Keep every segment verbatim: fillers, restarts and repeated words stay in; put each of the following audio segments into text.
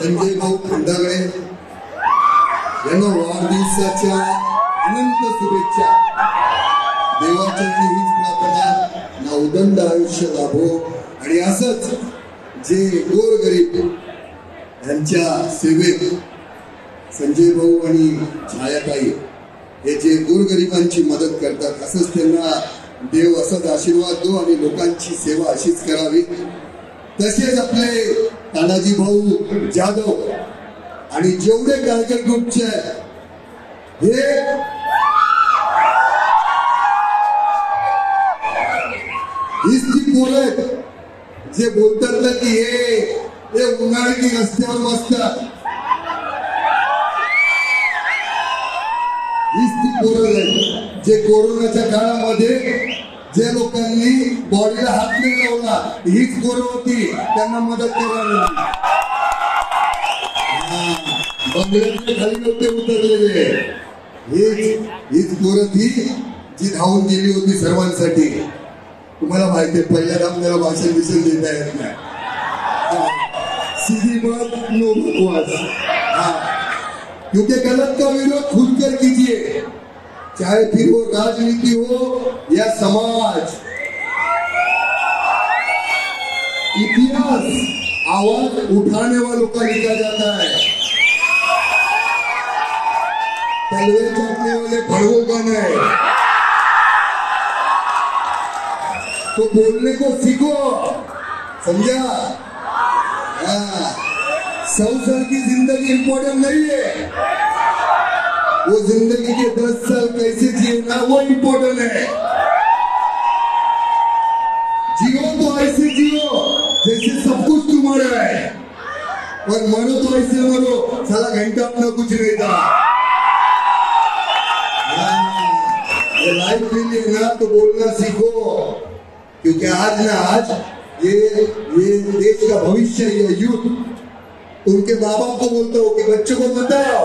संजय भाऊ खंडागळे यांना वाढदिवसाच्या अनंत शुभेच्छा. देवाचरणी हीच प्रार्थना ना उदंड आयुष्य लाभो आणि असंच जे गोरगरीब यांच्या सेवेत संजय भाऊ आणि छायाताई हे जे गोरगरिबांची मदत करतात असंच त्यांना देव असंच आशीर्वाद दो आणि लोकांची सेवा अशीच करावी. तसेच आपले तानाजी भाऊ जाधव आणि जेवढे गायकर ग्रुपचे हे जे बोलतात ना की हे उन्हाळ्याची रस्त्यावर बसतात हीच ती पोरं आहेत जे कोरोनाच्या काळामध्ये जे लोकांनी बॉडीला हात नाही लावला हीच पोरं होती त्यांना मदत करावी. बंगल्याच्या खाली नव्हते उतरलेले हीच हीच पोरं ती जी धावून गेली होती सर्वांसाठी. तुम्हाला माहिती आहे पहिल्यांदा आपल्याला भाषण विषय देता येत नाही सीधी बात नो बकवास हाँ क्योंकि गलत का विरोध खुद कर कीजिए चाहे फिर वो राजनीति हो या समाज. इतिहास आवाज उठाने वालों का लिखा जाता है तलवार चलाने वाले भड़वों का नहीं. तो बोलने को सीखो समझा. सौ साल की जिंदगी इम्पोर्टेंट नहीं है वो जिंदगी के दस साल कैसे जिएगा वो इम्पोर्टेंट है. जियो तो ऐसे जियो जैसे सब कुछ तुम्हारा है और मरो तो ऐसे मरो साला घंटा अपना कुछ नहीं था. ये लाइफ में लेना तो बोलना सीखो क्योंकि आज ना आज ये ये देश का भविष्य ये यूथ. उनके माँ बाप को बोलता हूँ कि बच्चों को बताओ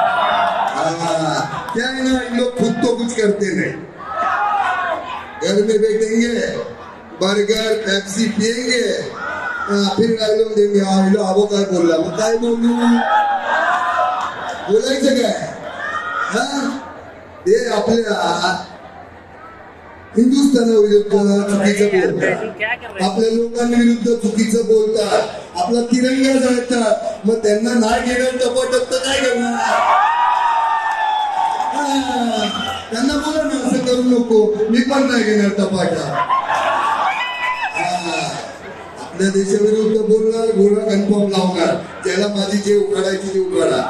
क्या है ना इन लोग खुद तो कुछ करते नहीं घर में बैठेंगे बर्गर पेप्सी पिएंगे फिर डायलॉग देंगे हाँ इन लोग आपको क्या बोल रहा है वो क्या बोलूँ बोला ही जगह हाँ ये अपने हिंदुस्थाना विरुद्ध चुकीचं बोलतात आपल्या लोकांविरुद्ध चुकीचं बोलतात आपला तिरंगा जाळतात मग त्यांना नाही घेणार टपाटप तर काय करणार त्यांना बोला ना असं करू नको मी पण नाही घेणार टपाटा. आपल्या देशाविरुद्ध बोलणार घोडा कन्फर्म लावणार त्याला माझी जे उघडायची ते उघडा.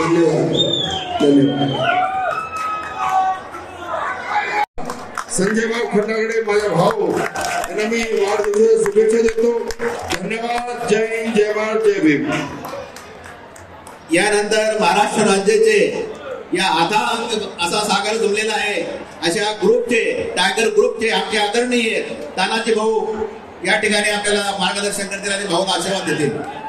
धन्यवाद धन्यवाद. संजय भाऊ खंडागळे माझा भाऊ यांना मी वाढदिवसाच्या शुभेच्छा देतो. धन्यवाद. जय हिंद जय भारत जय भीम. यानंतर महाराष्ट्र राज्याचे या आधा अंक असा सागर जमलेला आहे अशा ग्रुपचे टायगर ग्रुपचे आमचे आदरणीय तानाजी भाऊ या ठिकाणी आपल्याला मार्गदर्शन करतील आणि भाऊला आशीर्वाद देतील.